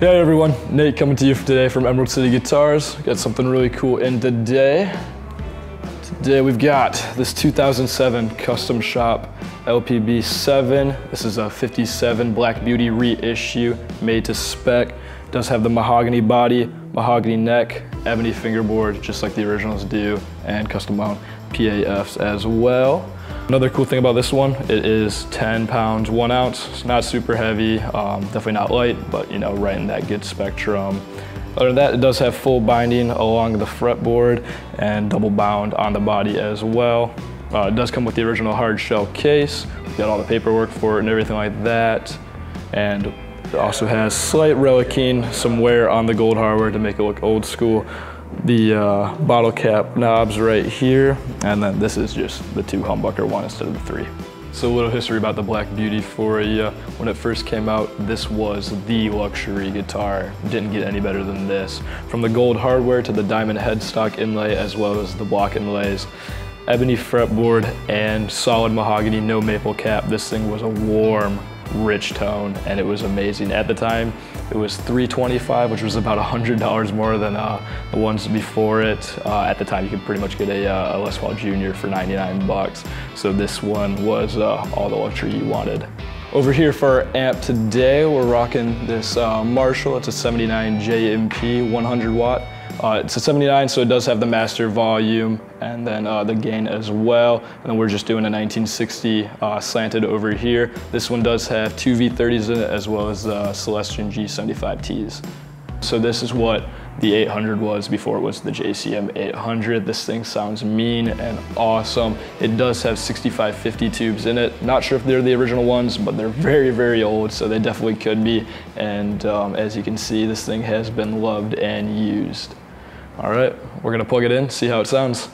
Hey everyone, Nate coming to you today from Emerald City Guitars. Got something really cool in today. Today we've got this 2007 Custom Shop LPB7. This is a 57 Black Beauty reissue, made to spec. Does have the mahogany body, mahogany neck, ebony fingerboard, just like the originals do, and custom wound PAFs as well. Another cool thing about this one, it is 10 pounds, 1 ounce. It's not super heavy, definitely not light, but you know, right in that good spectrum. Other than that, it does have full binding along the fretboard and double bound on the body as well. It does come with the original hard shell case. We've got all the paperwork for it and everything like that. And it also has slight relicing, some wear on the gold hardware to make it look old school. The bottle cap knobs right here, and then this is just the 2 humbucker one instead of the 3. So a little history about the Black Beauty for you. When it first came out, this was the luxury guitar. Didn't get any better than this. From the gold hardware to the diamond headstock inlay, as well as the block inlays, ebony fretboard, and solid mahogany, no maple cap, this thing was a warm, rich tone, and it was amazing. At the time, it was $325, which was about $100 more than the ones before it. At the time, you could pretty much get a Les Paul Junior for 99 bucks. So this one was all the luxury you wanted. Over here for our amp today, we're rocking this Marshall. It's a 79 JMP 100 watt. It's a 79, so it does have the master volume and then the gain as well. And then we're just doing a 1960 slanted over here. This one does have 2 V30s in it, as well as Celestion G75Ts. So this is what the 800 was before it was the JCM 800. This thing sounds mean and awesome. It does have 6550 tubes in it. Not sure if they're the original ones, but they're very, very old, so they definitely could be. And as you can see, this thing has been loved and used. All right, we're gonna plug it in, see how it sounds.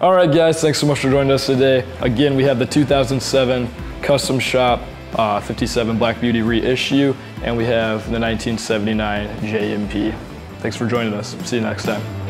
All right guys, thanks so much for joining us today. Again, we have the 2007 Custom Shop 57 Black Beauty reissue, and we have the 1979 JMP. Thanks for joining us. See you next time.